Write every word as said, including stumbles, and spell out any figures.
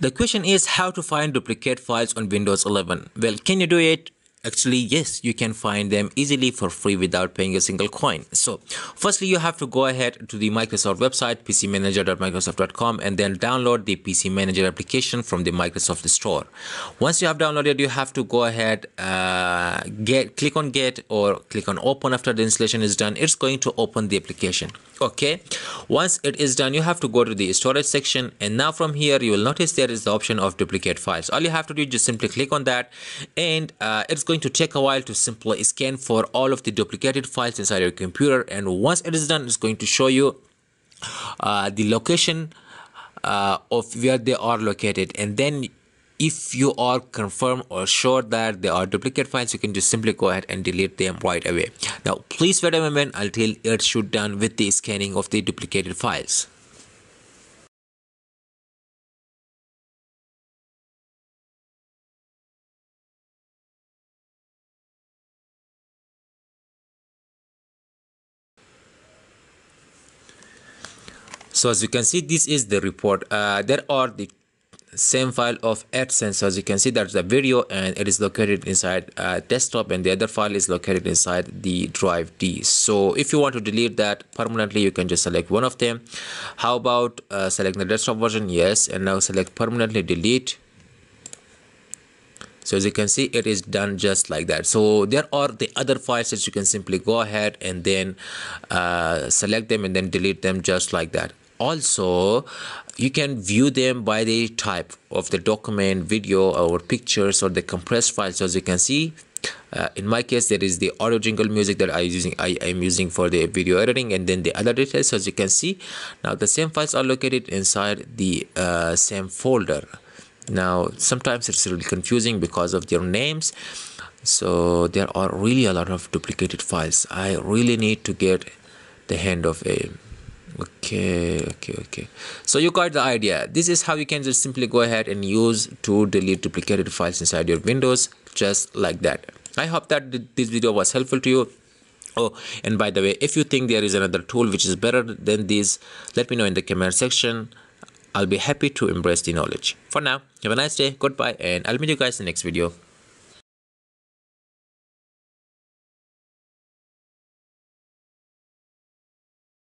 The question is how to find duplicate files on Windows eleven. Well, can you do it? Actually, yes, you can find them easily for free without paying a single coin. So firstly, you have to go ahead to the Microsoft website, p c manager dot microsoft dot com, and then download the P C Manager application from the Microsoft Store. Once you have downloaded, you have to go ahead, uh, get click on get or click on open. After the installation is done, it's going to open the application. Okay, once it is done, you have to go to the storage section, and now from here you will notice there is the option of duplicate files. All you have to do is just simply click on that, and uh, it's going to take a while to simply scan for all of the duplicated files inside your computer. And once it is done, it's going to show you uh, the location uh, of where they are located. And then if you are confirmed or sure that they are duplicate files, you can just simply go ahead and delete them right away. Now please wait a moment until it should done with the scanning of the duplicated files. So as you can see, this is the report. Uh, there are the same file of AdSense. As you can see, that's the video, and it is located inside uh, desktop, and the other file is located inside the drive D. So if you want to delete that permanently, you can just select one of them. How about uh, select the desktop version? Yes, and now select permanently delete. So as you can see, it is done just like that. So there are the other files that you can simply go ahead and then uh, select them and then delete them just like that. Also, you can view them by the type of the document, video or pictures, or the compressed files. So as you can see, uh, in my case, there is the audio jingle music that I am using, I am using for the video editing, and then the other details. So as you can see, now the same files are located inside the uh, same folder. Now sometimes it's really confusing because of their names. So there are really a lot of duplicated files. I really need to get the hand of a okay okay okay so you got the idea. This is how you can just simply go ahead and use to delete duplicated files inside your Windows, just like that. I hope that this video was helpful to you. Oh, and by the way, if you think there is another tool which is better than this, let me know in the comment section. I'll be happy to embrace the knowledge. For now, have a nice day, goodbye, and I'll meet you guys in the next video.